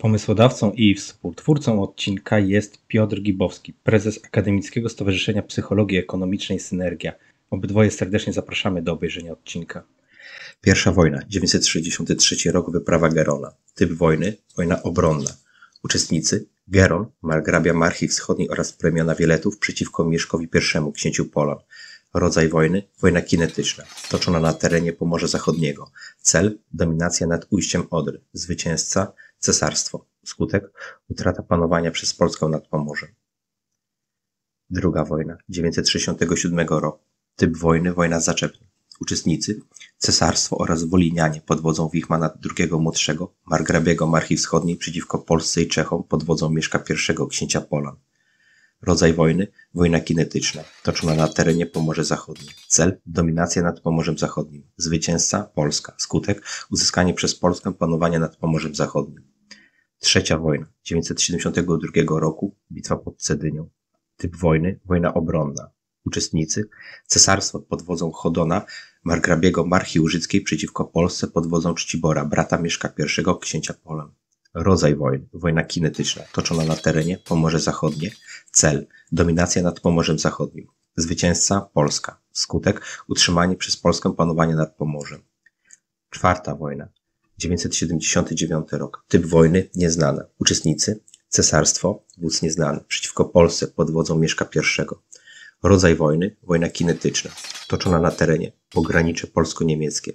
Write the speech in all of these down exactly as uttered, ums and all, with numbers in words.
Pomysłodawcą i współtwórcą odcinka jest Piotr Gibowski, prezes Akademickiego Stowarzyszenia Psychologii Ekonomicznej Synergia. Obydwoje serdecznie zapraszamy do obejrzenia odcinka. Pierwsza wojna, dziewięćset sześćdziesiąty trzeci rok, wyprawa Gerona. Typ wojny, wojna obronna. Uczestnicy, Geron, margrabia Marchii Wschodniej oraz plemiona Wieletów przeciwko Mieszkowi I, księciu Polan. Rodzaj wojny, wojna kinetyczna, toczona na terenie Pomorza Zachodniego. Cel, dominacja nad ujściem Odry. Zwycięzca, cesarstwo. Skutek, utrata panowania przez Polskę nad Pomorzem. Druga wojna, dziewięćset sześćdziesiąty siódmy rok. Typ wojny, wojna zaczepna. Uczestnicy, cesarstwo oraz wolinianie pod wodzą Wichmana drugiego Młodszego, margrabiego Marchii Wschodniej przeciwko Polsce i Czechom pod wodzą Mieszka I, księcia Polan. Rodzaj wojny, wojna kinetyczna, toczona na terenie Pomorza Zachodniego. Cel, dominacja nad Pomorzem Zachodnim. Zwycięzca, Polska. Skutek, uzyskanie przez Polskę panowania nad Pomorzem Zachodnim. Trzecia wojna, dziewięćset siedemdziesiątego drugiego roku, bitwa pod Cedynią. Typ wojny, wojna obronna. Uczestnicy, cesarstwo pod wodzą Chodona, margrabiego Marchii Łużyckiej przeciwko Polsce pod wodzą Czcibora, brata Mieszka I, księcia Polan. Rodzaj wojny, wojna kinetyczna, toczona na terenie Pomorze Zachodnie. Cel, dominacja nad Pomorzem Zachodnim. Zwycięzca, Polska. Skutek, utrzymanie przez Polskę panowania nad Pomorzem. Czwarta wojna, dziewięćset siedemdziesiąty dziewiąty rok. Typ wojny, nieznana. Uczestnicy, cesarstwo, wódz nieznany, przeciwko Polsce pod wodzą Mieszka I. Rodzaj wojny, wojna kinetyczna, toczona na terenie pogranicze polsko-niemieckie.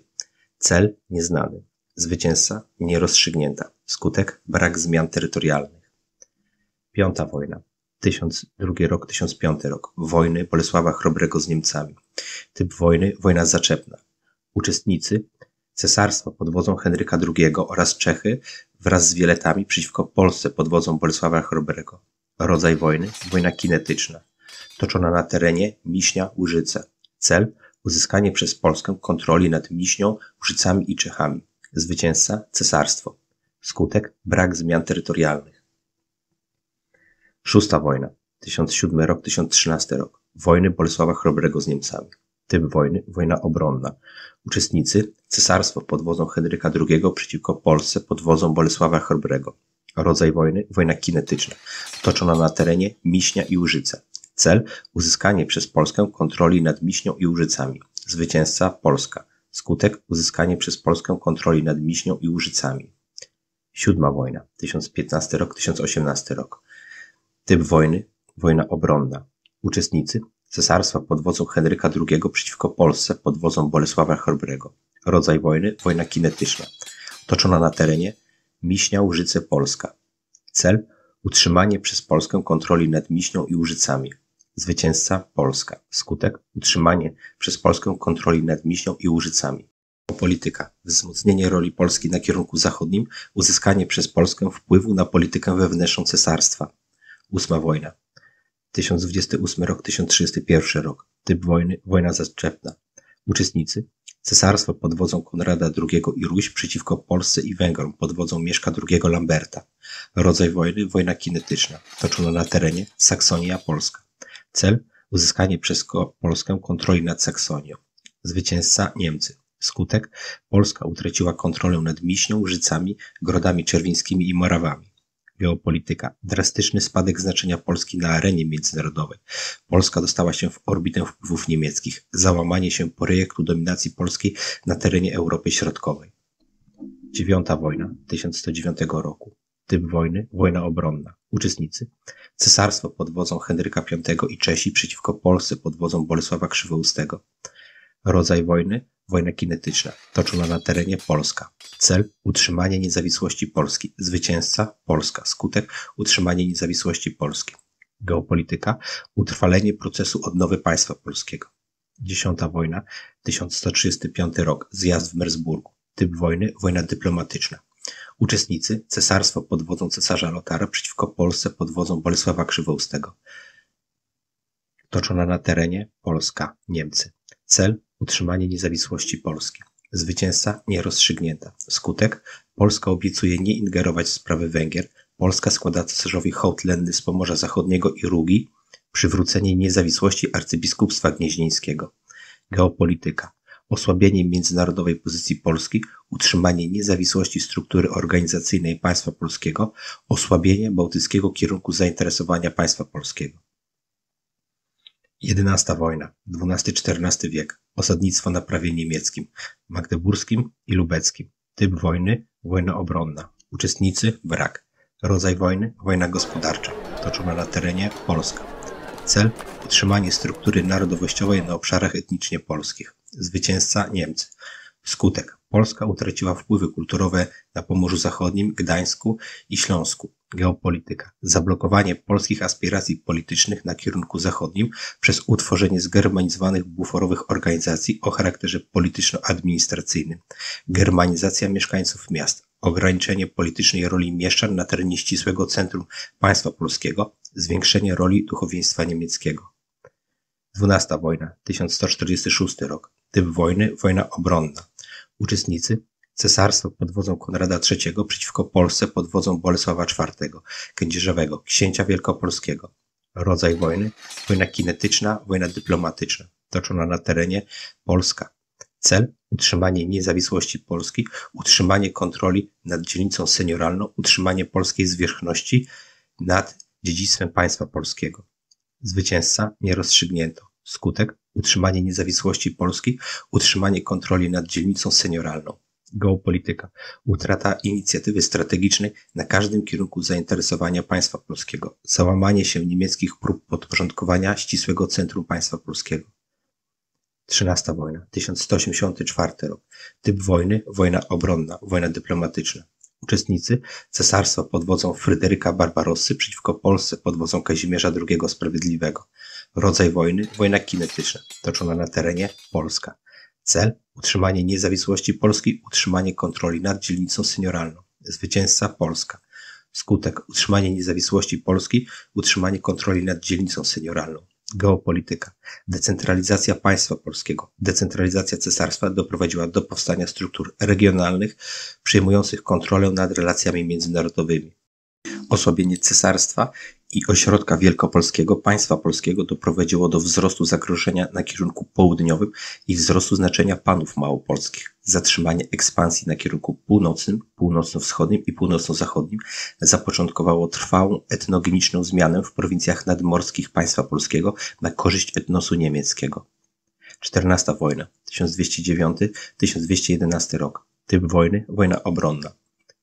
Cel, nieznany. Zwycięzca, nierozstrzygnięta. Skutek, brak zmian terytorialnych. Piąta wojna, tysiąc drugi rok, tysiąc piąty rok. Wojny Bolesława Chrobrego z Niemcami. Typ wojny, wojna zaczepna. Uczestnicy, cesarstwo pod wodzą Henryka drugiego oraz Czechy wraz z Wieletami przeciwko Polsce pod wodzą Bolesława Chrobrego. Rodzaj wojny, wojna kinetyczna, toczona na terenie Miśnia-Łużyce. Cel, uzyskanie przez Polskę kontroli nad Miśnią, Łużycami i Czechami. Zwycięzca, cesarstwo. Skutek, brak zmian terytorialnych. Szósta wojna, tysiąc siódmy rok, tysiąc trzynasty rok. Wojny Bolesława Chrobrego z Niemcami. Typ wojny, wojna obronna. Uczestnicy, cesarstwo pod wodzą Henryka drugiego przeciwko Polsce pod wodzą Bolesława Chrobrego. Rodzaj wojny, wojna kinetyczna, toczona na terenie Miśnia i Łużyce. Cel, uzyskanie przez Polskę kontroli nad Miśnią i Łużycami. Zwycięzca, Polska. Skutek, uzyskanie przez Polskę kontroli nad Miśnią i Łużycami. Siódma wojna, tysiąc piętnasty rok, tysiąc osiemnasty rok. Typ wojny, wojna obronna. Uczestnicy, cesarstwa pod wodzą Henryka drugiego przeciwko Polsce pod wodzą Bolesława Chrobrego. Rodzaj wojny, wojna kinetyczna, toczona na terenie Miśnia, Łużyce, Polska. Cel, utrzymanie przez Polskę kontroli nad Miśnią i Łużycami. Zwycięzca, Polska. Skutek, utrzymanie przez Polskę kontroli nad Miśnią i Łużycami. Polityka. Wzmocnienie roli Polski na kierunku zachodnim, uzyskanie przez Polskę wpływu na politykę wewnętrzną cesarstwa. Ósma wojna. tysiąc dwudziesty ósmy rok, tysiąc trzydziesty pierwszy rok. Typ wojny, wojna zaczepna. Uczestnicy, cesarstwo pod wodzą Konrada drugiego i Ruś przeciwko Polsce i Węgrom pod wodzą Mieszka drugiego Lamberta. Rodzaj wojny, wojna kinetyczna, toczona na terenie Saksonia, Polska. Cel, uzyskanie przez Polskę kontroli nad Saksonią. Zwycięzca, Niemcy. Skutek, Polska utraciła kontrolę nad Miśnią, Łużycami, Grodami Czerwińskimi i Morawami. Geopolityka. Drastyczny spadek znaczenia Polski na arenie międzynarodowej. Polska dostała się w orbitę wpływów niemieckich. Załamanie się projektu dominacji polskiej na terenie Europy Środkowej. Dziewiąta wojna, tysiąc sto dziewiąty roku. Typ wojny, wojna obronna. Uczestnicy, cesarstwo pod wodzą Henryka piątego i Czesi przeciwko Polsce pod wodzą Bolesława Krzywoustego. Rodzaj wojny, wojna kinetyczna, toczona na terenie Polska. Cel, utrzymanie niezawisłości Polski. Zwycięzca, Polska. Skutek, utrzymanie niezawisłości Polski. Geopolityka, utrwalenie procesu odnowy państwa polskiego. Dziesiąta wojna, tysiąc sto trzydziesty piąty rok, zjazd w Mersburgu. Typ wojny, wojna dyplomatyczna. Uczestnicy, cesarstwo pod wodzą cesarza Lothara przeciwko Polsce pod wodzą Bolesława Krzywoustego. Toczona na terenie Polska, Niemcy. Cel, utrzymanie niezawisłości Polski. Zwycięzca, nierozstrzygnięta. Skutek, Polska obiecuje nie ingerować w sprawy Węgier. Polska składa cesarzowi hołd lenny z Pomorza Zachodniego i Rugi. Przywrócenie niezawisłości arcybiskupstwa gnieźnieńskiego. Geopolityka. osłabienie międzynarodowej pozycji Polski, utrzymanie niezawisłości struktury organizacyjnej państwa polskiego, osłabienie bałtyckiego kierunku zainteresowania państwa polskiego. jedenasta wojna, dwunasty-czternasty wiek, osadnictwo na prawie niemieckim, magdeburskim i lubeckim, typ wojny, wojna obronna, uczestnicy, brak, rodzaj wojny, wojna gospodarcza, toczona na terenie Polska, cel, utrzymanie struktury narodowościowej na obszarach etnicznie polskich, zwycięzca Niemcy, skutek, Polska utraciła wpływy kulturowe na Pomorzu Zachodnim, Gdańsku i Śląsku. Geopolityka. Zablokowanie polskich aspiracji politycznych na kierunku zachodnim przez utworzenie zgermanizowanych buforowych organizacji o charakterze polityczno-administracyjnym. Germanizacja mieszkańców miast. Ograniczenie politycznej roli mieszczan na terenie ścisłego centrum państwa polskiego. Zwiększenie roli duchowieństwa niemieckiego. dwunasta wojna. tysiąc sto czterdziesty szósty rok. Typ wojny. Wojna obronna. Uczestnicy. Cesarstwo pod wodzą Konrada trzeciego przeciwko Polsce pod wodzą Bolesława czwartego, Kędzierzawego, księcia wielkopolskiego. Rodzaj wojny, wojna kinetyczna, wojna dyplomatyczna, toczona na terenie Polska. Cel, utrzymanie niezawisłości Polski, utrzymanie kontroli nad dzielnicą senioralną, utrzymanie polskiej zwierzchności nad dziedzictwem państwa polskiego. Zwycięzca nie rozstrzygnięto. Skutek, utrzymanie niezawisłości Polski, utrzymanie kontroli nad dzielnicą senioralną. Geopolityka. Utrata inicjatywy strategicznej na każdym kierunku zainteresowania państwa polskiego. Załamanie się niemieckich prób podporządkowania ścisłego centrum państwa polskiego. trzynasta wojna. tysiąc sto osiemdziesiąty czwarty rok. Typ wojny. Wojna obronna. Wojna dyplomatyczna. Uczestnicy. Cesarstwo pod wodzą Fryderyka Barbarossy przeciwko Polsce pod wodzą Kazimierza drugiego Sprawiedliwego. Rodzaj wojny. Wojna kinetyczna. Toczona na terenie Polska. Cel, utrzymanie niezawisłości Polski, utrzymanie kontroli nad dzielnicą senioralną. Zwycięzca Polska. Skutek, utrzymanie niezawisłości Polski, utrzymanie kontroli nad dzielnicą senioralną. Geopolityka. Decentralizacja państwa polskiego. Decentralizacja cesarstwa doprowadziła do powstania struktur regionalnych przejmujących kontrolę nad relacjami międzynarodowymi. Osłabienie cesarstwa i ośrodka wielkopolskiego państwa polskiego doprowadziło do wzrostu zagrożenia na kierunku południowym i wzrostu znaczenia panów małopolskich, zatrzymanie ekspansji na kierunku północnym, północno-wschodnim i północno-zachodnim zapoczątkowało trwałą etnogeniczną zmianę w prowincjach nadmorskich państwa polskiego na korzyść etnosu niemieckiego. czternasta wojna, tysiąc dwieście dziewiąty do tysiąc dwieście jedenastego rok, typ wojny, wojna obronna.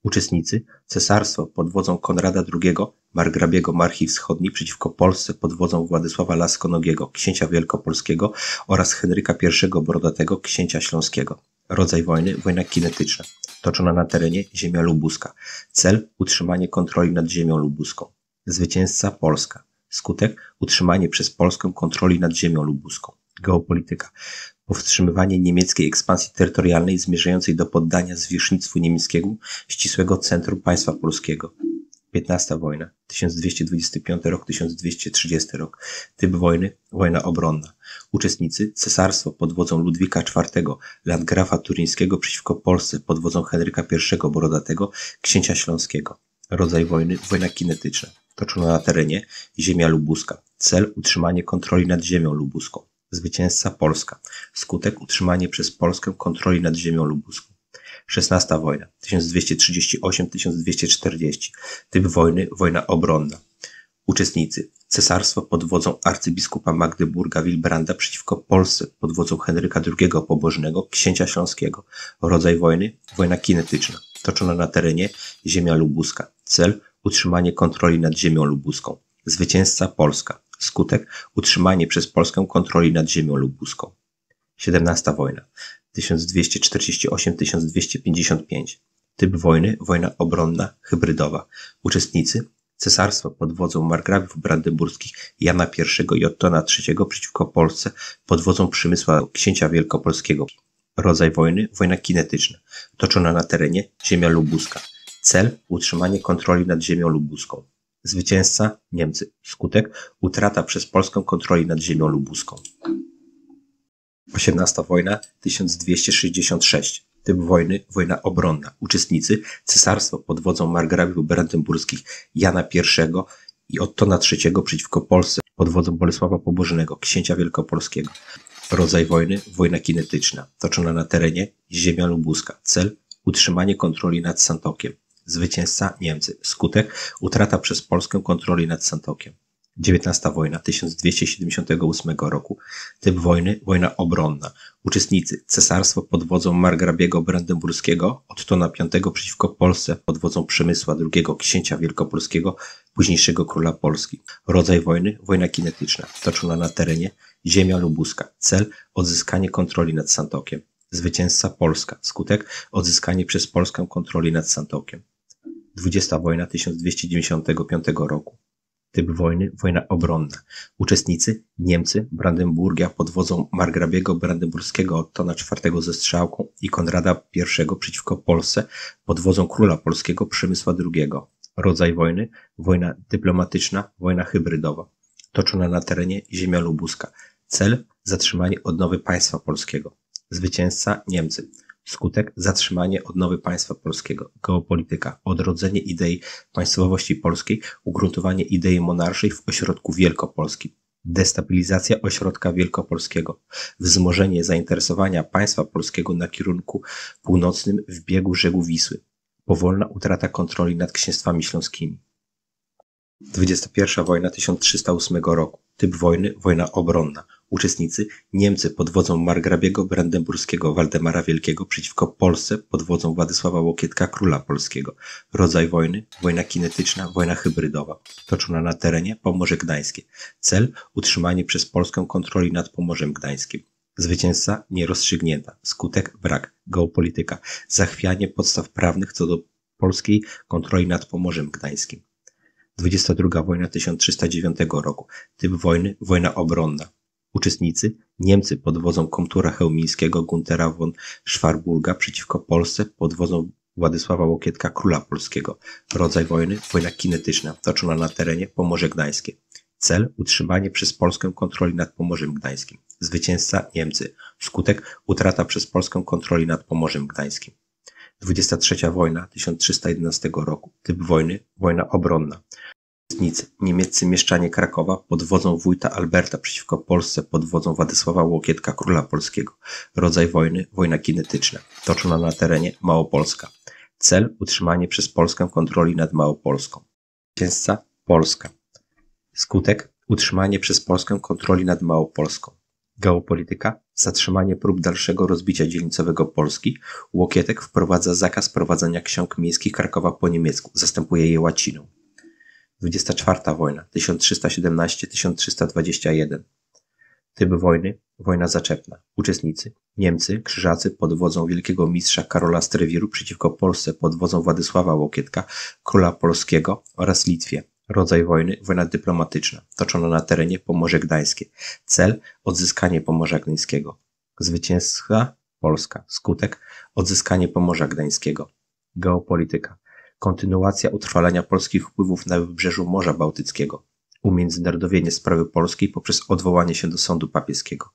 Uczestnicy, cesarstwo pod wodzą Konrada drugiego, Margrabiego Marchii Wschodniej przeciwko Polsce pod wodzą Władysława Laskonogiego, księcia wielkopolskiego oraz Henryka pierwszego Brodatego, księcia śląskiego. Rodzaj wojny, wojna kinetyczna, toczona na terenie ziemia lubuska. Cel, utrzymanie kontroli nad ziemią lubuską. Zwycięzca Polska. Skutek, utrzymanie przez Polskę kontroli nad ziemią lubuską. Geopolityka. Powstrzymywanie niemieckiej ekspansji terytorialnej zmierzającej do poddania zwierzchnictwu niemieckiemu ścisłego centrum państwa polskiego. piętnasta wojna, tysiąc dwieście dwudziesty piąty rok, tysiąc dwieście trzydziesty rok. Typ wojny, wojna obronna. Uczestnicy, cesarstwo pod wodzą Ludwika czwartego, landgrafa turyńskiego przeciwko Polsce pod wodzą Henryka pierwszego Brodatego, księcia śląskiego. Rodzaj wojny, wojna kinetyczna, toczona na terenie ziemia lubuska. Cel, utrzymanie kontroli nad ziemią lubuską. Zwycięzca Polska. Skutek, utrzymanie przez Polskę kontroli nad ziemią lubuską. szesnasta wojna. tysiąc dwieście trzydziesty ósmy do tysiąc dwieście czterdziestego. Typ wojny. Wojna obronna. Uczestnicy. Cesarstwo pod wodzą arcybiskupa Magdeburga Wilbranda przeciwko Polsce pod wodzą Henryka drugiego Pobożnego, księcia śląskiego. Rodzaj wojny. Wojna kinetyczna. Toczona na terenie ziemia lubuska. Cel. Utrzymanie kontroli nad ziemią lubuską. Zwycięzca Polska. Skutek, utrzymanie przez Polskę kontroli nad ziemią lubuską. siedemnasta wojna, tysiąc dwieście czterdziesty ósmy do tysiąc dwieście pięćdziesiątego piątego. Typ wojny, wojna obronna, hybrydowa. Uczestnicy, cesarstwo pod wodzą margrabiów brandenburskich Jana I i Ottona trzeciego przeciwko Polsce pod wodzą Przemysła księcia wielkopolskiego. Rodzaj wojny, wojna kinetyczna, toczona na terenie ziemia lubuska. Cel, utrzymanie kontroli nad ziemią lubuską. Zwycięzca Niemcy. Skutek, utrata przez Polskę kontroli nad ziemią lubuską. osiemnasta wojna, tysiąc dwieście sześćdziesiąty szósty. Typ wojny, wojna obronna. Uczestnicy, cesarstwo pod wodzą margrabiów brandenburskich Jana I i Ottona trzeciego przeciwko Polsce pod wodzą Bolesława Pobożnego, księcia wielkopolskiego. Rodzaj wojny – wojna kinetyczna, toczona na terenie ziemia lubuska. Cel – utrzymanie kontroli nad Santokiem. Zwycięzca – Niemcy. Skutek – utrata przez Polskę kontroli nad Santokiem. dziewiętnasta wojna tysiąc dwieście siedemdziesiątego ósmego roku. Typ wojny – wojna obronna. Uczestnicy – cesarstwo pod wodzą margrabiego brandenburskiego, Ottona piątego przeciwko Polsce pod wodzą Przemysła drugiego, księcia wielkopolskiego, późniejszego króla Polski. Rodzaj wojny – wojna kinetyczna, toczona na terenie ziemia lubuska. Cel – odzyskanie kontroli nad Santokiem. Zwycięzca – Polska. Skutek – odzyskanie przez Polskę kontroli nad Santokiem. dwudziesta wojna tysiąc dwieście dziewięćdziesiątego piątego roku. Typ wojny – wojna obronna. Uczestnicy – Niemcy, Brandenburgia pod wodzą margrabiego brandenburskiego Ottona czwartego ze strzałką i Konrada pierwszego przeciwko Polsce pod wodzą króla polskiego Przemysła drugiego. Rodzaj wojny – wojna dyplomatyczna, wojna hybrydowa, toczona na terenie ziemia lubuska. Cel – zatrzymanie odnowy państwa polskiego. Zwycięzca – Niemcy. Skutek – zatrzymanie odnowy państwa polskiego. Geopolityka – odrodzenie idei państwowości polskiej, ugruntowanie idei monarszej w ośrodku wielkopolskim. Destabilizacja ośrodka wielkopolskiego. Wzmożenie zainteresowania państwa polskiego na kierunku północnym w biegu brzegu Wisły. Powolna utrata kontroli nad księstwami śląskimi. dwudziesta pierwsza wojna tysiąc trzysta ósmego roku. Typ wojny – wojna obronna. Uczestnicy – Niemcy pod wodzą margrabiego brandenburskiego Waldemara Wielkiego przeciwko Polsce pod wodzą Władysława Łokietka, króla polskiego. Rodzaj wojny – wojna kinetyczna, wojna hybrydowa, toczona na terenie Pomorze Gdańskie. Cel – utrzymanie przez Polskę kontroli nad Pomorzem Gdańskim. Zwycięzca – nierozstrzygnięta. Skutek – brak. Geopolityka – zachwianie podstaw prawnych co do polskiej kontroli nad Pomorzem Gdańskim. dwudziesta druga wojna tysiąc trzysta dziewiątego roku. Typ wojny – wojna obronna. Uczestnicy – Niemcy pod wodzą komtura chełmińskiego Guntera von Schwarburga przeciwko Polsce pod wodzą Władysława Łokietka, króla polskiego. Rodzaj wojny – wojna kinetyczna, toczona na terenie Pomorze Gdańskie. Cel – utrzymanie przez Polskę kontroli nad Pomorzem Gdańskim. Zwycięzca – Niemcy. Skutek – utrata przez Polskę kontroli nad Pomorzem Gdańskim. dwudziesta trzecia wojna tysiąc trzysta jedenastego roku. Typ wojny – wojna obronna. Uczestnicy – niemieccy mieszczanie Krakowa pod wodzą wójta Alberta przeciwko Polsce pod wodzą Władysława Łokietka, króla polskiego. Rodzaj wojny – wojna kinetyczna, toczona na terenie Małopolska. Cel – utrzymanie przez Polskę kontroli nad Małopolską. Zwycięzca – Polska. Skutek – utrzymanie przez Polskę kontroli nad Małopolską. Geopolityka – zatrzymanie prób dalszego rozbicia dzielnicowego Polski. Łokietek wprowadza zakaz prowadzenia ksiąg miejskich Krakowa po niemiecku, zastępuje je łaciną. dwudziesta czwarta wojna tysiąc trzysta siedemnaście do tysiąc trzysta dwudziestego pierwszego. Typ wojny – wojna zaczepna. Uczestnicy – Niemcy, Krzyżacy pod wodzą wielkiego mistrza Karola z Trewiru przeciwko Polsce pod wodzą Władysława Łokietka, króla polskiego oraz Litwie. Rodzaj wojny – wojna dyplomatyczna, toczona na terenie Pomorze Gdańskie. Cel – odzyskanie Pomorza Gdańskiego. Zwycięzca – Polska. Skutek – odzyskanie Pomorza Gdańskiego. Geopolityka – kontynuacja utrwalania polskich wpływów na wybrzeżu Morza Bałtyckiego. Umiędzynarodowienie sprawy polskiej poprzez odwołanie się do sądu papieskiego.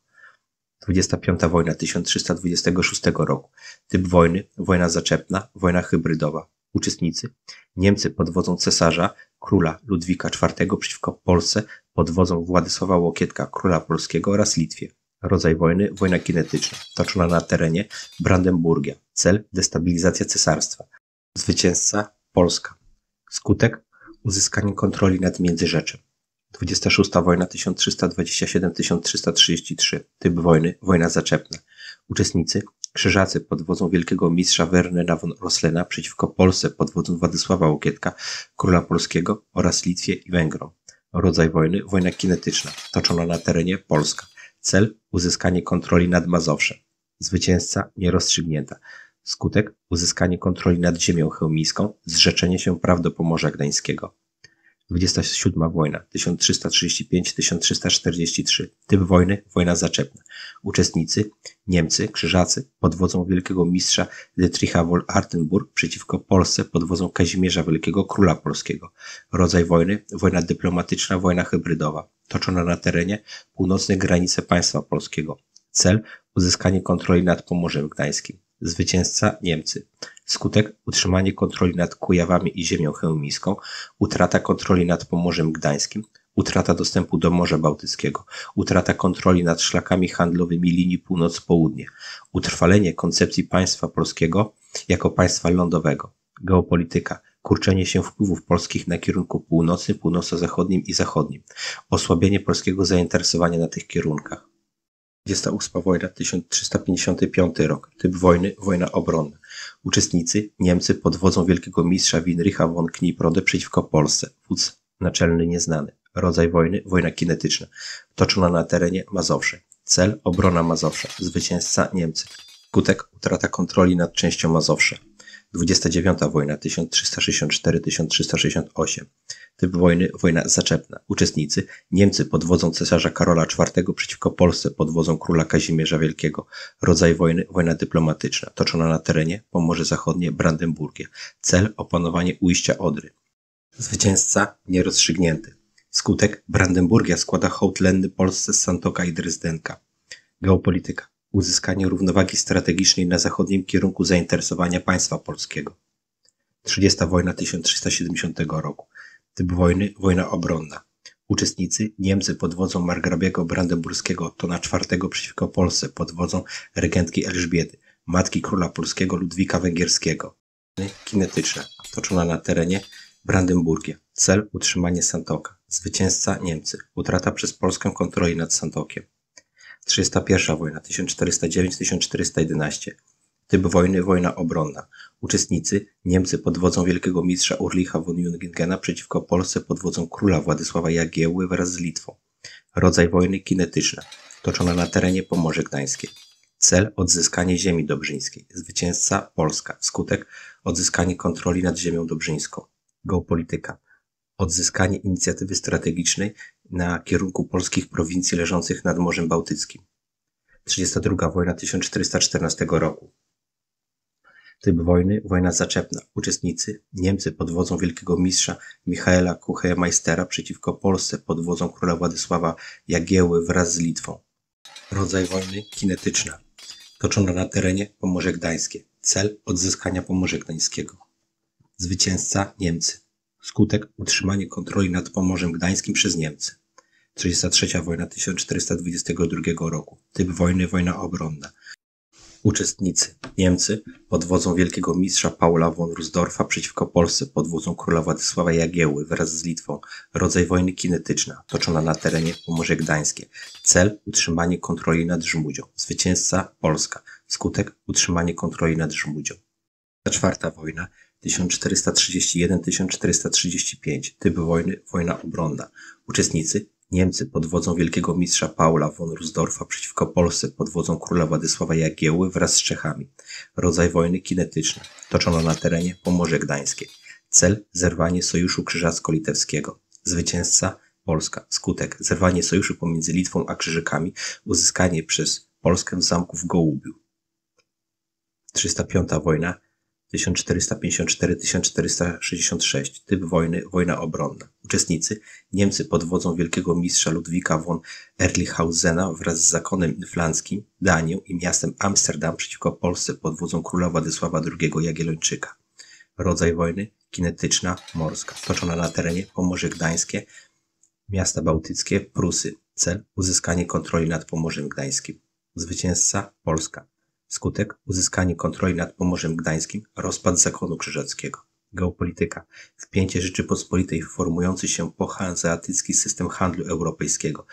dwudziesta piąta wojna tysiąc trzysta dwudziestego szóstego roku. Typ wojny – wojna zaczepna, wojna hybrydowa. Uczestnicy – Niemcy pod wodzą cesarza, króla Ludwika czwartego przeciwko Polsce pod wodzą Władysława Łokietka, króla polskiego oraz Litwie. Rodzaj wojny – wojna kinetyczna, toczona na terenie Brandenburgia. Cel – destabilizacja cesarstwa. Zwycięzca – Polska. Skutek – uzyskanie kontroli nad Międzyrzeczem. dwudziesta szósta wojna tysiąc trzysta dwadzieścia siedem do tysiąc trzysta trzydziestego trzeciego. Typ wojny – wojna zaczepna. Uczestnicy – Krzyżacy pod wodzą wielkiego mistrza Wernera von Roslena przeciwko Polsce pod wodzą Władysława Łokietka, króla polskiego oraz Litwie i Węgrom. Rodzaj wojny – wojna kinetyczna, toczona na terenie Polska. Cel – uzyskanie kontroli nad Mazowszem. Zwycięzca – nierozstrzygnięta. Skutek – uzyskanie kontroli nad ziemią chełmińską, zrzeczenie się praw do Pomorza Gdańskiego. dwudziesta siódma wojna tysiąc trzysta trzydzieści pięć do tysiąc trzysta czterdziestego trzeciego. Typ wojny – wojna zaczepna. Uczestnicy – Niemcy, Krzyżacy pod wodzą wielkiego mistrza Dietricha von Hardenburg przeciwko Polsce pod wodzą Kazimierza Wielkiego, króla polskiego. Rodzaj wojny – wojna dyplomatyczna, wojna hybrydowa, toczona na terenie północnej granicy państwa polskiego. Cel – uzyskanie kontroli nad Pomorzem Gdańskim. Zwycięzca – Niemcy. Skutek – utrzymanie kontroli nad Kujawami i ziemią chełmińską, utrata kontroli nad Pomorzem Gdańskim, utrata dostępu do Morza Bałtyckiego, utrata kontroli nad szlakami handlowymi linii północ-południe, utrwalenie koncepcji państwa polskiego jako państwa lądowego, geopolityka, kurczenie się wpływów polskich na kierunku północnym, północno-zachodnim i zachodnim, osłabienie polskiego zainteresowania na tych kierunkach. dwudziesta ósma wojna, tysiąc trzysta pięćdziesiąty piąty rok. Typ wojny, wojna obronna. Uczestnicy, Niemcy pod wodzą wielkiego mistrza Winricha von Kniprode przeciwko Polsce. Wódz naczelny nieznany. Rodzaj wojny, wojna kinetyczna. Toczona na terenie Mazowsza. Cel, obrona Mazowsza. Zwycięzca, Niemcy. Skutek, utrata kontroli nad częścią Mazowsza. dwudziesta dziewiąta wojna, tysiąc trzysta sześćdziesiąty czwarty do tysiąc trzysta sześćdziesiątego ósmego. Typ wojny, wojna zaczepna. Uczestnicy, Niemcy pod wodzą cesarza Karola czwartego przeciwko Polsce pod wodzą króla Kazimierza Wielkiego. Rodzaj wojny, wojna dyplomatyczna, toczona na terenie Pomorze Zachodnie, Brandenburgia. Cel, opanowanie ujścia Odry. Zwycięzca, nierozstrzygnięty. Skutek, Brandenburgia składa hołd lenny Polsce z Santoka i Dryzdenka. Geopolityka. Uzyskanie równowagi strategicznej na zachodnim kierunku zainteresowania państwa polskiego. trzydziesta wojna tysiąc trzysta siedemdziesiątego roku. Typ wojny, wojna obronna. Uczestnicy, Niemcy pod wodzą margrabiego brandenburskiego Ottona czwartego przeciwko Polsce pod wodzą regentki Elżbiety, matki króla polskiego Ludwika Węgierskiego. Kinetyczna, toczona na terenie Brandenburgia. Cel, utrzymanie Santoka. Zwycięzca, Niemcy. Utrata przez Polskę kontroli nad Santokiem. trzydziesta pierwsza wojna, tysiąc czterysta dziewięć do tysiąc czterysta jedenaście. Typ wojny, wojna obronna. Uczestnicy, Niemcy pod wodzą wielkiego mistrza Urlicha von Jungingena przeciwko Polsce pod wodzą króla Władysława Jagiełły wraz z Litwą. Rodzaj wojny kinetyczna, toczona na terenie Pomorza Gdańskie. Cel, odzyskanie ziemi dobrzyńskiej. Zwycięzca, Polska. Skutek, odzyskanie kontroli nad ziemią dobrzyńską. Geopolityka. Odzyskanie inicjatywy strategicznej na kierunku polskich prowincji leżących nad Morzem Bałtyckim. trzydziesta druga wojna tysiąc czterysta czternastego roku. Typ wojny, wojna zaczepna. Uczestnicy, Niemcy pod wodzą wielkiego mistrza Michaela Kuchemeistera przeciwko Polsce pod wodzą króla Władysława Jagiełły wraz z Litwą. Rodzaj wojny kinetyczna, toczona na terenie Pomorze Gdańskie. Cel, odzyskania Pomorza Gdańskiego. Zwycięzca, Niemcy. Skutek, utrzymanie kontroli nad Pomorzem Gdańskim przez Niemcy. trzydziesta trzecia wojna tysiąc czterysta dwudziestego drugiego roku. Typ wojny, wojna obronna. Uczestnicy, Niemcy pod wodzą wielkiego mistrza Paula von Rusdorfa przeciwko Polsce pod wodzą króla Władysława Jagiełły wraz z Litwą. Rodzaj wojny kinetyczna, toczona na terenie Pomorze Gdańskie. Cel, utrzymanie kontroli nad Żmudzią. Zwycięzca, Polska. Skutek, utrzymanie kontroli nad Żmudzią. Czwarta wojna tysiąc czterysta trzydzieści jeden do tysiąc czterysta trzydzieści pięć. Typ wojny, wojna obronna. Uczestnicy, Niemcy pod wodzą wielkiego mistrza Paula von Rusdorfa przeciwko Polsce pod wodzą króla Władysława Jagiełły wraz z Czechami. Rodzaj wojny kinetyczna, toczona na terenie Pomorze Gdańskie. Cel, zerwanie sojuszu krzyżacko-litewskiego. Zwycięzca, Polska. Skutek, zerwanie sojuszu pomiędzy Litwą a Krzyżykami, uzyskanie przez Polskę zamków w Gołubiu. trzysta piąta wojna tysiąc czterysta pięćdziesiąt cztery do tysiąc czterysta sześćdziesiąt sześć. Typ wojny, wojna obronna. Uczestnicy, Niemcy pod wodzą wielkiego mistrza Ludwika von Erlichausena wraz z zakonem flanckim, Danią i miastem Amsterdam przeciwko Polsce pod wodzą króla Władysława drugiego Jagiellończyka. Rodzaj wojny kinetyczna, morska, toczona na terenie Pomorze Gdańskie, miasta bałtyckie, Prusy. Cel, uzyskanie kontroli nad Pomorzem Gdańskim. Zwycięzca, Polska. Skutek, uzyskanie kontroli nad Pomorzem Gdańskim, rozpad zakonu krzyżackiego. Geopolityka. Wpięcie Rzeczypospolitej w formujący się pohanzeatycki system handlu europejskiego.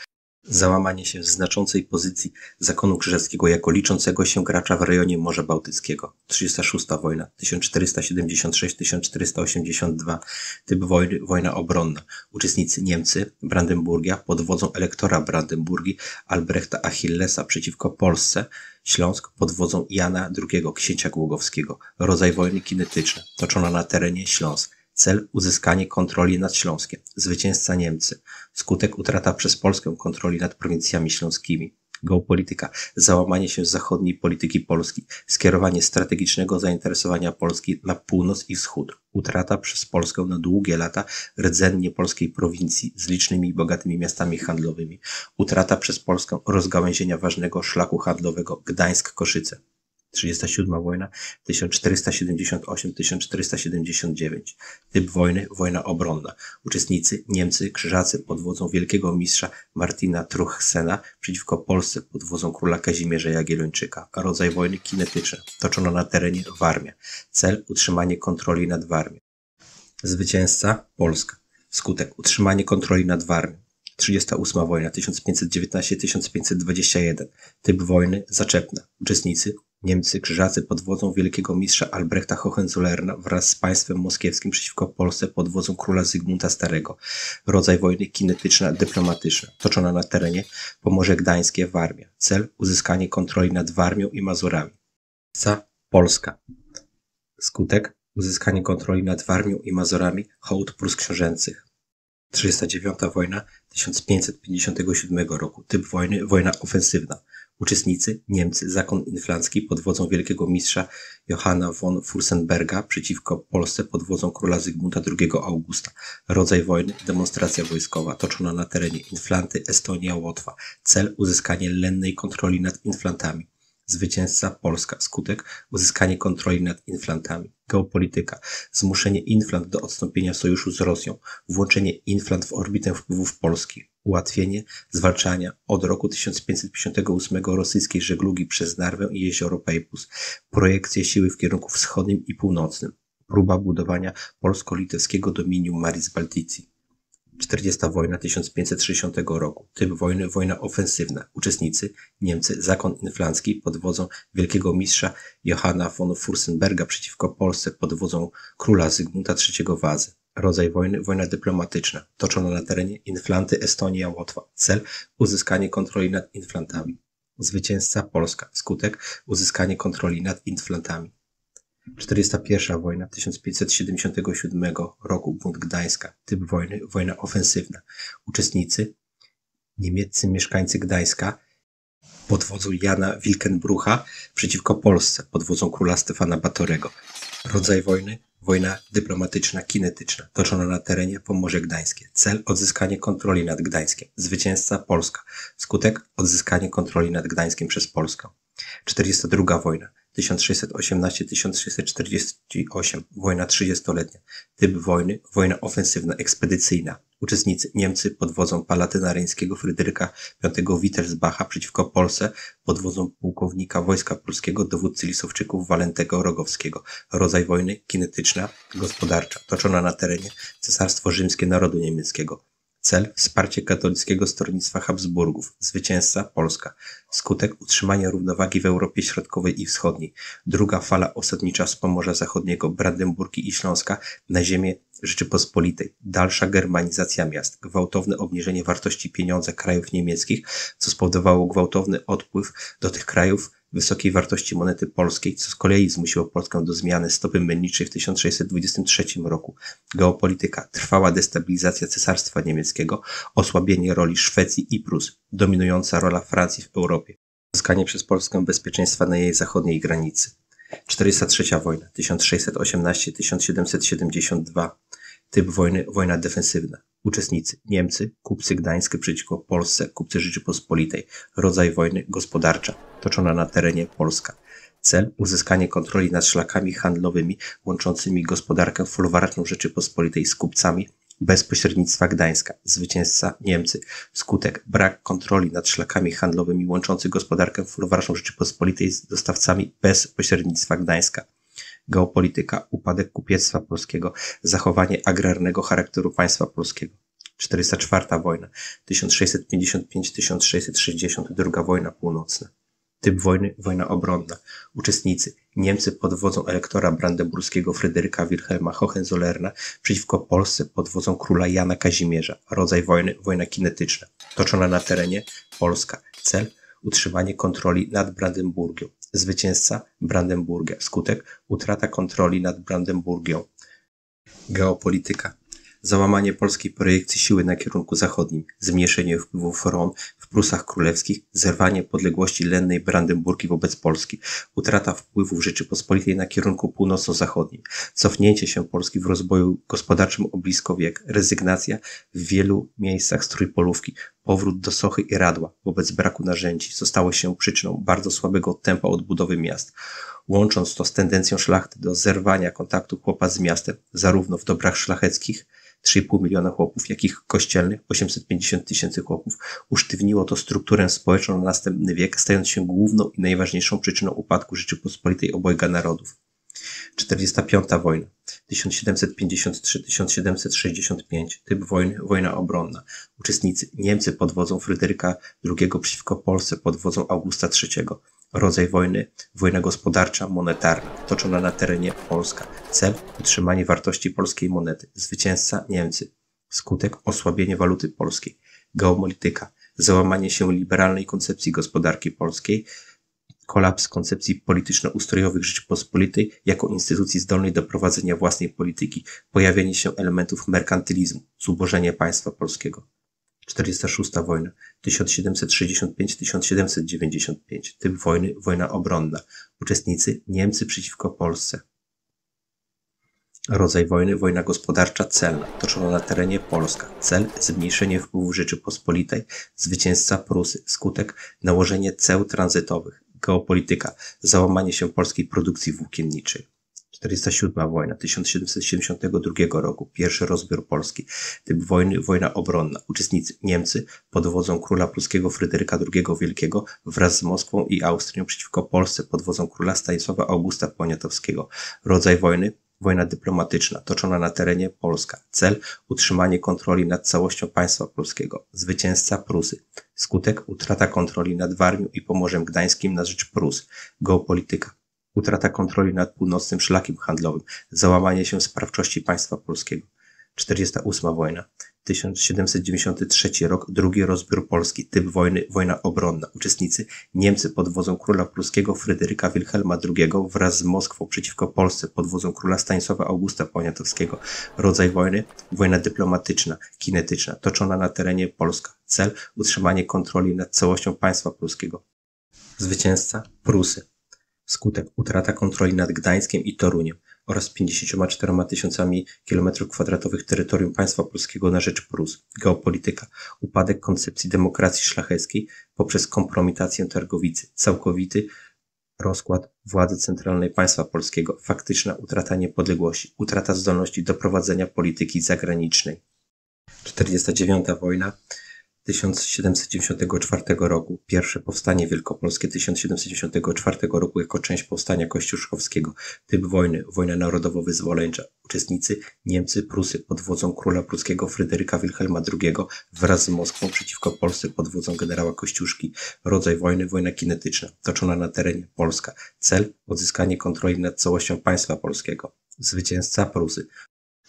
Załamanie się z znaczącej pozycji zakonu krzyżackiego jako liczącego się gracza w rejonie Morza Bałtyckiego. trzydziesta szósta wojna tysiąc czterysta siedemdziesiąt sześć do tysiąc czterysta osiemdziesiąt dwa. Typ wojny, wojna obronna. Uczestnicy, Niemcy, Brandenburgia pod wodzą elektora Brandenburgii Albrechta Achillesa przeciwko Polsce, Śląsk pod wodzą Jana drugiego księcia Głogowskiego. Rodzaj wojny kinetyczna, toczona na terenie Śląsk. Cel, uzyskanie kontroli nad Śląskiem. Zwycięzca, Niemcy. Skutek, utrata przez Polskę kontroli nad prowincjami śląskimi. Geopolityka. Załamanie się z zachodniej polityki Polski. Skierowanie strategicznego zainteresowania Polski na północ i wschód. Utrata przez Polskę na długie lata rdzennie polskiej prowincji z licznymi i bogatymi miastami handlowymi. Utrata przez Polskę rozgałęzienia ważnego szlaku handlowego Gdańsk-Koszyce. trzydziesta siódma wojna, tysiąc czterysta siedemdziesiąt osiem do tysiąc czterysta siedemdziesiąt dziewięć. Typ wojny, wojna obronna. Uczestnicy, Niemcy, Krzyżacy pod wodzą wielkiego mistrza Martina Truchsena przeciwko Polsce pod wodzą króla Kazimierza Jagiellończyka. Rodzaj wojny kinetyczne. Toczono na terenie Warmia. Cel utrzymanie kontroli nad Warmią. Zwycięzca Polska. Skutek utrzymanie kontroli nad Warmią. trzydziesta ósma wojna tysiąc pięćset dziewiętnaście do tysiąc pięćset dwadzieścia jeden. Typ wojny zaczepna. Uczestnicy Niemcy, Krzyżacy pod wodzą wielkiego mistrza Albrechta Hohenzollerna wraz z państwem moskiewskim przeciwko Polsce pod wodzą króla Zygmunta Starego. Rodzaj wojny kinetyczna, dyplomatyczna, toczona na terenie Pomorze Gdańskie, Warmia. Cel uzyskanie kontroli nad Warmią i Mazurami. Polska. Skutek uzyskanie kontroli nad Warmią i Mazurami, hołd Prus Książęcych. trzydziesta dziewiąta wojna tysiąc pięćset pięćdziesiątego siódmego roku. Typ wojny, wojna ofensywna. Uczestnicy Niemcy, zakon inflancki pod wodzą wielkiego mistrza Johanna von Fürstenberga przeciwko Polsce pod wodzą króla Zygmunta drugiego Augusta. Rodzaj wojny, demonstracja wojskowa toczona na terenie Inflanty, Estonia, Łotwa. Cel uzyskanie lennej kontroli nad Inflantami. Zwycięzca Polska. Skutek uzyskanie kontroli nad Inflantami. Geopolityka. Zmuszenie Inflant do odstąpienia sojuszu z Rosją. Włączenie Inflant w orbitę wpływów Polski. Ułatwienie zwalczania od roku tysiąc pięćset pięćdziesiątego ósmego rosyjskiej żeglugi przez Narwę i jezioro Pejpus. Projekcje siły w kierunku wschodnim i północnym. Próba budowania polsko-litewskiego dominium Maris Baltici. czterdziesta wojna tysiąc pięćset sześćdziesiątego roku. Typ wojny, wojna ofensywna. Uczestnicy Niemcy, zakon inflancki pod wodzą wielkiego mistrza Johanna von Fürstenberga przeciwko Polsce pod wodzą króla Zygmunta trzeciego Wazy. Rodzaj wojny, wojna dyplomatyczna, toczona na terenie Inflanty, Estonia, Łotwa. Cel uzyskanie kontroli nad Inflantami. Zwycięzca Polska. Skutek uzyskanie kontroli nad Inflantami. czterdziesta pierwsza wojna tysiąc pięćset siedemdziesiątego siódmego roku. Bunt Gdańska. Typ wojny, wojna ofensywna. Uczestnicy niemieccy mieszkańcy Gdańska pod wodzą Jana Wilkenbrucha przeciwko Polsce pod wodzą króla Stefana Batorego. Rodzaj wojny, wojna dyplomatyczna, kinetyczna, toczona na terenie Pomorze Gdańskie. Cel odzyskanie kontroli nad Gdańskiem. Zwycięzca Polska. Skutek odzyskanie kontroli nad Gdańskiem przez Polskę. czterdziesta druga wojna tysiąc sześćset osiemnaście do tysiąc sześćset czterdzieści osiem. Wojna trzydziestoletnia. Typ wojny, wojna ofensywna, ekspedycyjna. Uczestnicy Niemcy pod wodzą palatyna reńskiego Fryderyka V Wittelsbacha przeciwko Polsce pod wodzą pułkownika Wojska Polskiego dowódcy Lisowczyków Walentego Rogowskiego. Rodzaj wojny kinetyczna, gospodarcza, toczona na terenie Cesarstwo Rzymskie Narodu Niemieckiego. Cel wsparcie katolickiego stronnictwa Habsburgów. Zwycięzca Polska. Skutek utrzymania równowagi w Europie Środkowej i Wschodniej. Druga fala osadnicza z Pomorza Zachodniego, Brandenburgii i Śląska na ziemię Rzeczypospolitej. Dalsza germanizacja miast. Gwałtowne obniżenie wartości pieniądza krajów niemieckich, co spowodowało gwałtowny odpływ do tych krajów wysokiej wartości monety polskiej, co z kolei zmusiło Polskę do zmiany stopy mylniczej w tysiąc sześćset dwudziestym trzecim roku. Geopolityka. Trwała destabilizacja Cesarstwa Niemieckiego, osłabienie roli Szwecji i Prus, dominująca rola Francji w Europie, uzyskanie przez Polskę bezpieczeństwa na jej zachodniej granicy. czterdziesta trzecia wojna tysiąc sześćset osiemnaście do tysiąc siedemset siedemdziesiąt dwa. Typ wojny, wojna defensywna. Uczestnicy Niemcy, kupcy gdańscy przeciwko Polsce, kupcy Rzeczypospolitej. Rodzaj wojny gospodarcza, toczona na terenie Polska. Cel uzyskanie kontroli nad szlakami handlowymi łączącymi gospodarkę folwarczną Rzeczypospolitej z kupcami bez pośrednictwa Gdańska. Zwycięzca Niemcy. Skutek brak kontroli nad szlakami handlowymi łączący gospodarkę folwarczną Rzeczypospolitej z dostawcami bez pośrednictwa Gdańska. Geopolityka, upadek kupiectwa polskiego, zachowanie agrarnego charakteru państwa polskiego. czterdziesta czwarta wojna tysiąc sześćset pięćdziesiąt pięć do tysiąc sześćset sześćdziesiąt dwa. Wojna północna. Typ wojny, wojna obronna. Uczestnicy Niemcy pod wodzą elektora brandenburskiego Fryderyka Wilhelma Hohenzollerna przeciwko Polsce pod wodzą króla Jana Kazimierza. Rodzaj wojny, wojna kinetyczna, toczona na terenie Polska. Cel utrzymanie kontroli nad Brandenburgią. Zwycięzca Brandenburgia. Skutek utrata kontroli nad Brandenburgią. Geopolityka. Załamanie polskiej projekcji siły na kierunku zachodnim. Zmniejszenie wpływów Rom w Prusach Królewskich, zerwanie podległości lennej Brandenburgii wobec Polski, utrata wpływów Rzeczypospolitej na kierunku północno-zachodnim, cofnięcie się Polski w rozwoju gospodarczym o blisko wiek, rezygnacja w wielu miejscach z Trójpolówki, powrót do Sochy i Radła wobec braku narzędzi zostało się przyczyną bardzo słabego tempa odbudowy miast. Łącząc to z tendencją szlachty do zerwania kontaktu chłopa z miastem, zarówno w dobrach szlacheckich, trzy i pół miliona chłopów, jak i kościelnych, osiemset pięćdziesiąt tysięcy chłopów, usztywniło to strukturę społeczną na następny wiek, stając się główną i najważniejszą przyczyną upadku Rzeczypospolitej obojga narodów. czterdziesta piąta wojna, tysiąc siedemset pięćdziesiąt trzy do tysiąc siedemset sześćdziesiąt pięć, typ wojny, wojna obronna. Uczestnicy Niemcy pod wodzą Fryderyka drugiego przeciwko Polsce pod wodzą Augusta trzeciego. Rodzaj wojny, wojna gospodarcza, monetarna, toczona na terenie Polska. Cel, utrzymanie wartości polskiej monety. Zwycięzca Niemcy. Skutek, osłabienie waluty polskiej. Geopolityka, załamanie się liberalnej koncepcji gospodarki polskiej. Kolaps koncepcji polityczno-ustrojowych Rzeczypospolitej jako instytucji zdolnej do prowadzenia własnej polityki. Pojawienie się elementów merkantylizmu, zubożenie państwa polskiego. czterdziesta szósta wojna, tysiąc siedemset sześćdziesiąt pięć do tysiąc siedemset dziewięćdziesiąt pięć, typ wojny, wojna obronna, uczestnicy Niemcy przeciwko Polsce. Rodzaj wojny, wojna gospodarcza celna, toczona na terenie Polska. Cel, zmniejszenie wpływu Rzeczypospolitej, zwycięzca Prusy, skutek, nałożenie ceł tranzytowych, geopolityka, załamanie się polskiej produkcji włókienniczej. czterdziesta siódma wojna tysiąc siedemset siedemdziesiątego drugiego roku, pierwszy rozbiór Polski, typ wojny, wojna obronna, uczestnicy Niemcy pod wodzą króla pruskiego Fryderyka drugiego Wielkiego wraz z Moskwą i Austrią przeciwko Polsce pod wodzą króla Stanisława Augusta Poniatowskiego, rodzaj wojny, wojna dyplomatyczna, toczona na terenie Polska, cel, utrzymanie kontroli nad całością państwa polskiego, zwycięzca Prusy, skutek, utrata kontroli nad Warmią i Pomorzem Gdańskim na rzecz Prus, geopolityka, utrata kontroli nad północnym szlakiem handlowym, załamanie się sprawczości państwa polskiego. czterdziesta ósma wojna, tysiąc siedemset dziewięćdziesiąty trzeci rok, drugi rozbiór Polski, typ wojny, wojna obronna, uczestnicy Niemcy pod wodzą króla pruskiego Fryderyka Wilhelma drugiego wraz z Moskwą przeciwko Polsce pod wodzą króla Stanisława Augusta Poniatowskiego, rodzaj wojny, wojna dyplomatyczna, kinetyczna, toczona na terenie Polska, cel, utrzymanie kontroli nad całością państwa polskiego. Zwycięzca Prusy. Skutek, utrata kontroli nad Gdańskiem i Toruniem oraz pięćdziesięcioma czterema tysiącami kilometrów kwadratowych terytorium państwa polskiego na rzecz Prus. Geopolityka, upadek koncepcji demokracji szlacheckiej poprzez kompromitację targowicy, całkowity rozkład władzy centralnej państwa polskiego, faktyczna utrata niepodległości, utrata zdolności do prowadzenia polityki zagranicznej. czterdziesta dziewiąta wojna tysiąc siedemset dziewięćdziesiątego czwartego roku, pierwsze powstanie wielkopolskie tysiąc siedemset dziewięćdziesiątego czwartego roku jako część powstania kościuszkowskiego, typ wojny, wojna narodowo-wyzwoleńcza, uczestnicy Niemcy, Prusy pod wodzą króla pruskiego Fryderyka Wilhelma drugiego wraz z Moskwą przeciwko Polsce pod wodzą generała Kościuszki, rodzaj wojny, wojna kinetyczna, toczona na terenie Polska, cel, odzyskanie kontroli nad całością państwa polskiego, zwycięzca Prusy,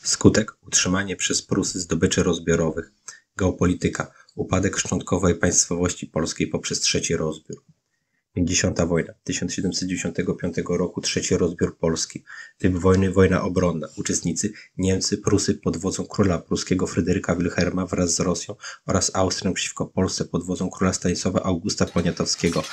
skutek, utrzymanie przez Prusy zdobyczy rozbiorowych, geopolityka, upadek szczątkowej państwowości polskiej poprzez trzeci rozbiór. pięćdziesiąta wojna tysiąc siedemset dziewięćdziesiątego piątego roku, trzeci rozbiór Polski. Typ wojny, wojna obronna. Uczestnicy Niemcy, Prusy pod wodzą króla pruskiego Fryderyka Wilhelma wraz z Rosją oraz Austrią przeciwko Polsce pod wodzą króla Stanisława Augusta Poniatowskiego.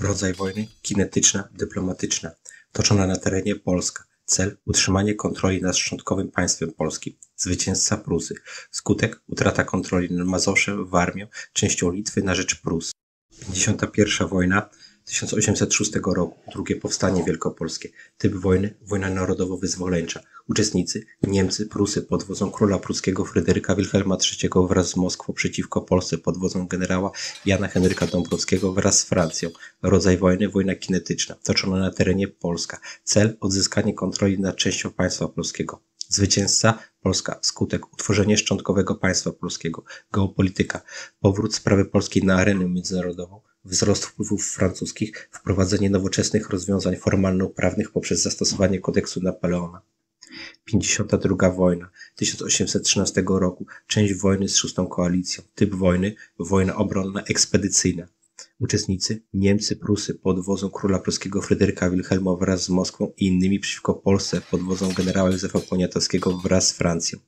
Rodzaj wojny kinetyczna, dyplomatyczna, toczona na terenie Polska. Cel, utrzymanie kontroli nad szczątkowym państwem polskim. Zwycięzca Prusy. Skutek, utrata kontroli nad Mazoszem, Warmią, częścią Litwy na rzecz Prus. pięćdziesiąta pierwsza wojna tysiąc osiemset szóstego roku, drugie powstanie wielkopolskie. Typ wojny, wojna narodowo-wyzwoleńcza. Uczestnicy Niemcy, Prusy pod wodzą króla pruskiego Fryderyka Wilhelma trzeciego wraz z Moskwą przeciwko Polsce pod wodzą generała Jana Henryka Dąbrowskiego wraz z Francją. Rodzaj wojny, wojna kinetyczna, toczona na terenie Polska. Cel, odzyskanie kontroli nad częścią państwa polskiego. Zwycięzca Polska, skutek, utworzenie szczątkowego państwa polskiego, geopolityka, powrót sprawy polskiej na arenę międzynarodową, wzrost wpływów francuskich, wprowadzenie nowoczesnych rozwiązań formalno-prawnych poprzez zastosowanie kodeksu Napoleona. pięćdziesiąta druga wojna tysiąc osiemset trzynastego roku, część wojny z szóstą koalicją, typ wojny, wojna obronna ekspedycyjna. Uczestnicy Niemcy, Prusy pod wodzą króla pruskiego Fryderyka Wilhelma wraz z Moskwą i innymi przeciwko Polsce pod wodzą generała Józefa Poniatowskiego wraz z Francją.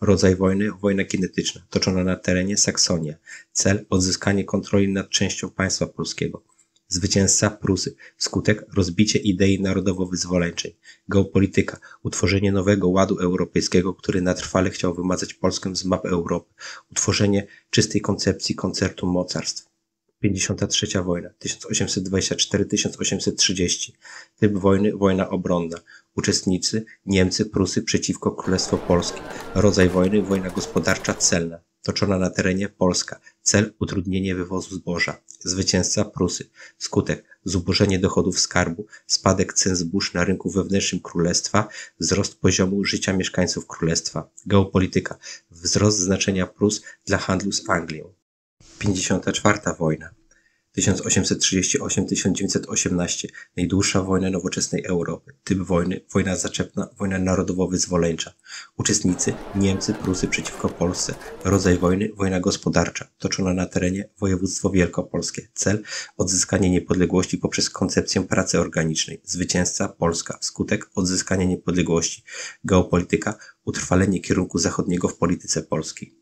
Rodzaj wojny – wojna kinetyczna, toczona na terenie Saksonia. Cel – odzyskanie kontroli nad częścią państwa polskiego. Zwycięzca – Prusy. Skutek – rozbicie idei narodowo-wyzwoleńczej. Geopolityka – utworzenie nowego ładu europejskiego, który na trwale chciał wymazać Polskę z map Europy. Utworzenie czystej koncepcji koncertu mocarstw. pięćdziesiąta trzecia wojna, tysiąc osiemset dwadzieścia cztery do tysiąc osiemset trzydzieści. Typ wojny – wojna obronna. Uczestnicy – Niemcy, Prusy przeciwko Królestwu Polski. Rodzaj wojny – wojna gospodarcza celna, toczona na terenie Polska. Cel – utrudnienie wywozu zboża. Zwycięzca – Prusy. Skutek – zubożenie dochodów skarbu, spadek cen zbóż na rynku wewnętrznym Królestwa, wzrost poziomu życia mieszkańców Królestwa. Geopolityka – wzrost znaczenia Prus dla handlu z Anglią. pięćdziesiąta czwarta wojna, tysiąc osiemset trzydzieści osiem do tysiąc dziewięćset osiemnaście, najdłuższa wojna nowoczesnej Europy. Typ wojny – wojna zaczepna, wojna narodowo-wyzwoleńcza. Uczestnicy – Niemcy, Prusy przeciwko Polsce. Rodzaj wojny – wojna gospodarcza, toczona na terenie województwo wielkopolskie. Cel – odzyskanie niepodległości poprzez koncepcję pracy organicznej. Zwycięzca – Polska. Skutek – odzyskanie niepodległości. Geopolityka – utrwalenie kierunku zachodniego w polityce polskiej.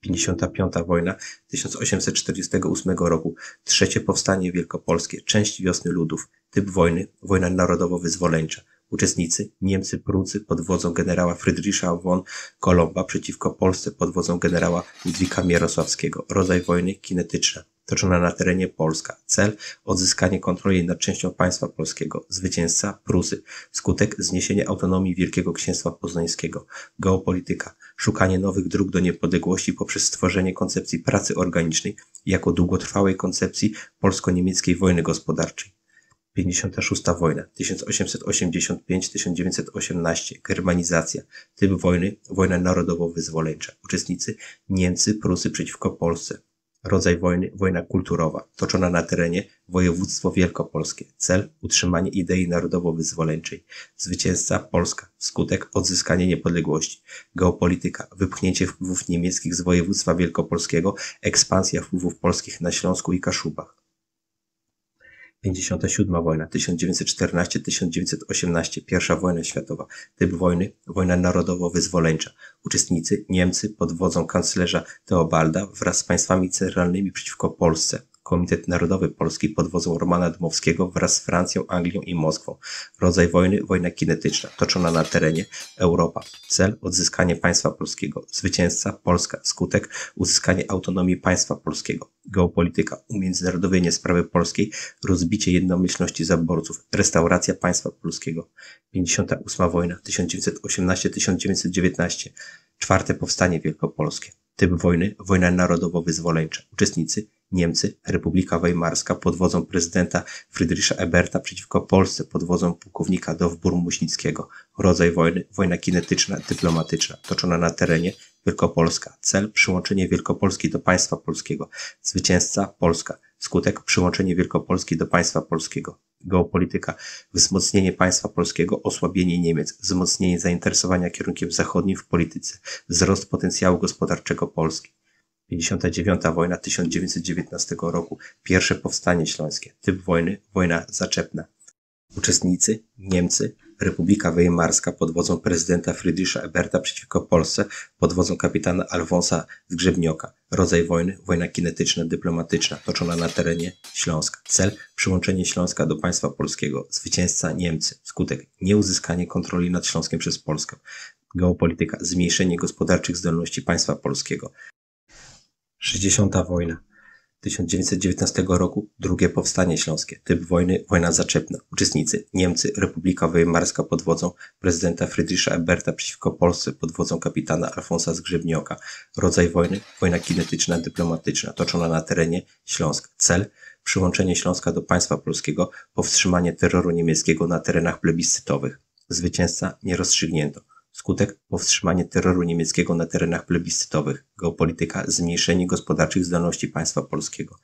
pięćdziesiąta piąta wojna tysiąc osiemset czterdziestego ósmego roku, trzecie powstanie wielkopolskie, część wiosny ludów, typ wojny, wojna narodowo-wyzwoleńcza, uczestnicy, Niemcy, Prusy pod wodzą generała Friedricha von Kolomba przeciwko Polsce pod wodzą generała Ludwika Mierosławskiego, rodzaj wojny kinetyczna, toczona na terenie Polska, cel, odzyskanie kontroli nad częścią państwa polskiego, zwycięzca, Prusy, skutek, zniesienie autonomii Wielkiego Księstwa Poznańskiego, geopolityka, szukanie nowych dróg do niepodległości poprzez stworzenie koncepcji pracy organicznej jako długotrwałej koncepcji polsko-niemieckiej wojny gospodarczej. pięćdziesiąta szósta wojna, tysiąc osiemset osiemdziesiąt pięć do tysiąc dziewięćset osiemnaście, germanizacja, typ wojny, wojna narodowo-wyzwoleńcza, uczestnicy, Niemcy, Prusy przeciwko Polsce. Rodzaj wojny, wojna kulturowa, toczona na terenie województwo wielkopolskie. Cel, utrzymanie idei narodowo-wyzwoleńczej. Zwycięzca, Polska. Skutek, odzyskanie niepodległości. Geopolityka, wypchnięcie wpływów niemieckich z województwa wielkopolskiego, ekspansja wpływów polskich na Śląsku i Kaszubach. pięćdziesiąta siódma wojna, tysiąc dziewięćset czternaście do tysiąc dziewięćset osiemnaście, pierwsza wojna światowa, typ wojny, wojna narodowo-wyzwoleńcza, uczestnicy, Niemcy pod wodzą kanclerza Teobalda wraz z państwami centralnymi przeciwko Polsce, Komitet Narodowy Polski pod wodzą Romana Dmowskiego wraz z Francją, Anglią i Moskwą, rodzaj wojny, wojna kinetyczna, toczona na terenie Europa, cel, odzyskanie państwa polskiego, zwycięzca, Polska, skutek, uzyskanie autonomii państwa polskiego. Geopolityka, umiędzynarodowienie sprawy polskiej, rozbicie jednomyślności zaborców, restauracja państwa polskiego. pięćdziesiąta ósma wojna, tysiąc dziewięćset osiemnaście do tysiąc dziewięćset dziewiętnaście, czwarte powstanie wielkopolskie. Typ wojny, wojna narodowo-wyzwoleńcza. Uczestnicy, Niemcy, Republika Weimarska pod wodzą prezydenta Friedricha Eberta przeciwko Polsce pod wodzą pułkownika Dowbur-Muśnickiego. Rodzaj wojny, wojna kinetyczna, dyplomatyczna, toczona na terenie Wielkopolska. Cel, przyłączenie Wielkopolski do państwa polskiego. Zwycięzca, Polska. Skutek, przyłączenie Wielkopolski do państwa polskiego. Geopolityka, wzmocnienie państwa polskiego, osłabienie Niemiec, wzmocnienie zainteresowania kierunkiem zachodnim w polityce, wzrost potencjału gospodarczego Polski. pięćdziesiąta dziewiąta wojna tysiąc dziewięćset dziewiętnastego roku, pierwsze powstanie śląskie, typ wojny, wojna zaczepna. Uczestnicy, Niemcy, Republika Weimarska pod wodzą prezydenta Friedricha Eberta przeciwko Polsce pod wodzą kapitana Alfonsa Zgrzebnioka. Rodzaj wojny, wojna kinetyczna, dyplomatyczna, toczona na terenie Śląska. Cel, przyłączenie Śląska do państwa polskiego. Zwycięzca, Niemcy. Skutek, nieuzyskanie kontroli nad Śląskiem przez Polskę. Geopolityka, zmniejszenie gospodarczych zdolności państwa polskiego. sześćdziesiąta wojna. tysiąc dziewięćset dziewiętnastego roku, drugie powstanie śląskie, typ wojny, wojna zaczepna, uczestnicy, Niemcy, Republika Weimarska pod wodzą prezydenta Friedricha Eberta przeciwko Polsce pod wodzą kapitana Alfonsa Zgrzebnioka, rodzaj wojny, wojna kinetyczna, dyplomatyczna, toczona na terenie Śląska, cel, przyłączenie Śląska do państwa polskiego, powstrzymanie terroru niemieckiego na terenach plebiscytowych, zwycięzca nie rozstrzygnięto. Skutek – powstrzymanie terroru niemieckiego na terenach plebiscytowych. Geopolityka – zmniejszenie gospodarczych zdolności państwa polskiego.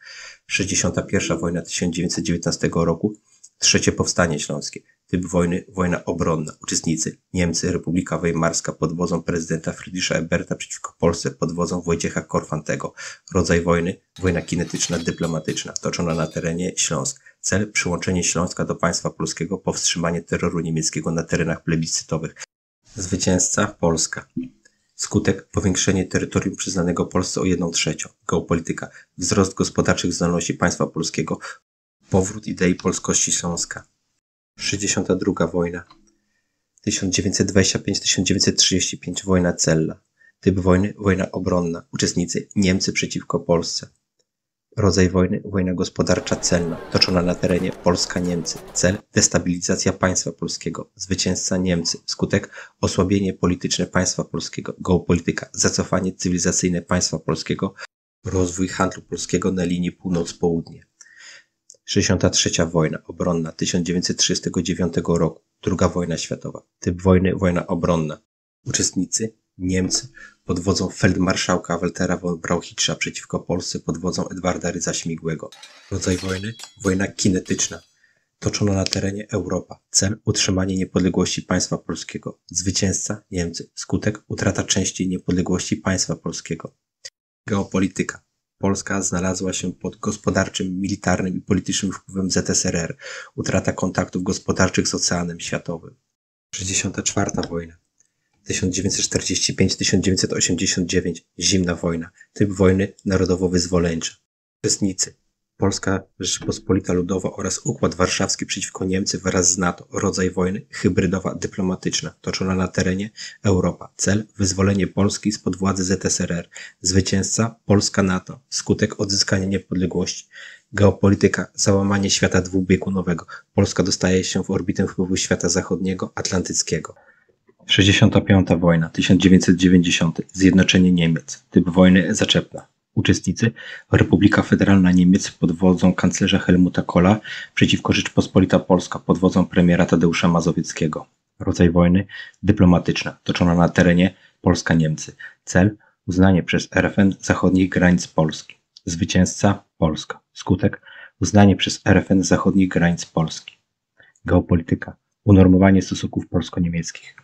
sześćdziesiąta pierwsza wojna tysiąc dziewięćset dziewiętnastego roku, trzecie powstanie śląskie. Typ wojny – wojna obronna. Uczestnicy – Niemcy, Republika Weimarska pod wodzą prezydenta Friedricha Eberta przeciwko Polsce pod wodzą Wojciecha Korfantego. Rodzaj wojny – wojna kinetyczna, dyplomatyczna, toczona na terenie Śląsk. Cel – przyłączenie Śląska do państwa polskiego, powstrzymanie terroru niemieckiego na terenach plebiscytowych. Zwycięzca, Polska. Skutek powiększenie terytorium przyznanego Polsce o jedną trzecią. Geopolityka. Wzrost gospodarczych zdolności państwa polskiego. Powrót idei polskości Śląska. sześćdziesiąta druga wojna. tysiąc dziewięćset dwadzieścia pięć do tysiąc dziewięćset trzydzieści pięć. Wojna celna. Typ wojny – wojna obronna. Uczestnicy – Niemcy przeciwko Polsce. Rodzaj wojny – wojna gospodarcza celna, toczona na terenie Polska-Niemcy. Cel – destabilizacja państwa polskiego. Zwycięzca Niemcy. Skutek – osłabienie polityczne państwa polskiego. Geopolityka – zacofanie cywilizacyjne państwa polskiego. Rozwój handlu polskiego na linii północ-południe. sześćdziesiąta trzecia wojna obronna tysiąc dziewięćset trzydziestego dziewiątego roku. Druga wojna światowa. Typ wojny – wojna obronna. Uczestnicy – Niemcy pod wodzą feldmarszałka Waltera von Brauchitscha przeciwko Polsce pod wodzą Edwarda Rydza-Śmigłego. Rodzaj wojny – wojna kinetyczna, toczona na terenie Europa. Cel – utrzymanie niepodległości państwa polskiego. Zwycięzca – Niemcy. Skutek – utrata części niepodległości państwa polskiego. Geopolityka. Polska znalazła się pod gospodarczym, militarnym i politycznym wpływem Z S R R. Utrata kontaktów gospodarczych z Oceanem Światowym. sześćdziesiąta czwarta wojna. tysiąc dziewięćset czterdzieści pięć do tysiąc dziewięćset osiemdziesiąt dziewięć. Zimna wojna. Typ wojny narodowo-wyzwoleńcza. Uczestnicy. Polska Rzeczpospolita Ludowa oraz Układ Warszawski przeciwko Niemcy wraz z NATO. Rodzaj wojny hybrydowa, dyplomatyczna, toczona na terenie Europa. Cel – wyzwolenie Polski spod władzy Z S R R. Zwycięzca – Polska-NATO. Skutek – odzyskanie niepodległości. Geopolityka – załamanie świata dwubiegunowego. Polska dostaje się w orbitę wpływu świata zachodniego, atlantyckiego. sześćdziesiąta piąta wojna, tysiąc dziewięćset dziewięćdziesiąty. Zjednoczenie Niemiec. Typ wojny zaczepna. Uczestnicy Republika Federalna Niemiec pod wodzą kanclerza Helmuta Kohla przeciwko Rzeczpospolita Polska pod wodzą premiera Tadeusza Mazowieckiego. Rodzaj wojny dyplomatyczna, toczona na terenie Polska-Niemcy. Cel uznanie przez R F N zachodnich granic Polski. Zwycięzca Polska. Skutek uznanie przez R F N zachodnich granic Polski. Geopolityka unormowanie stosunków polsko-niemieckich.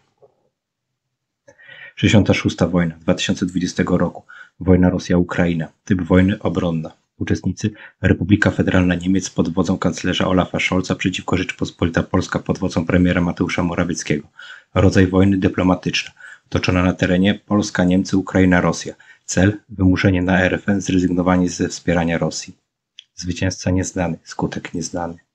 sześćdziesiąta szósta wojna dwa tysiące dwudziestego roku. Wojna Rosja-Ukraina. Typ wojny obronna. Uczestnicy Republika Federalna Niemiec pod wodzą kanclerza Olafa Scholza przeciwko Rzeczpospolita Polska pod wodzą premiera Mateusza Morawieckiego. Rodzaj wojny dyplomatyczna. Toczona na terenie Polska, Niemcy, Ukraina, Rosja. Cel wymuszenie na R F N zrezygnowanie ze wspierania Rosji. Zwycięzca nieznany. Skutek nieznany.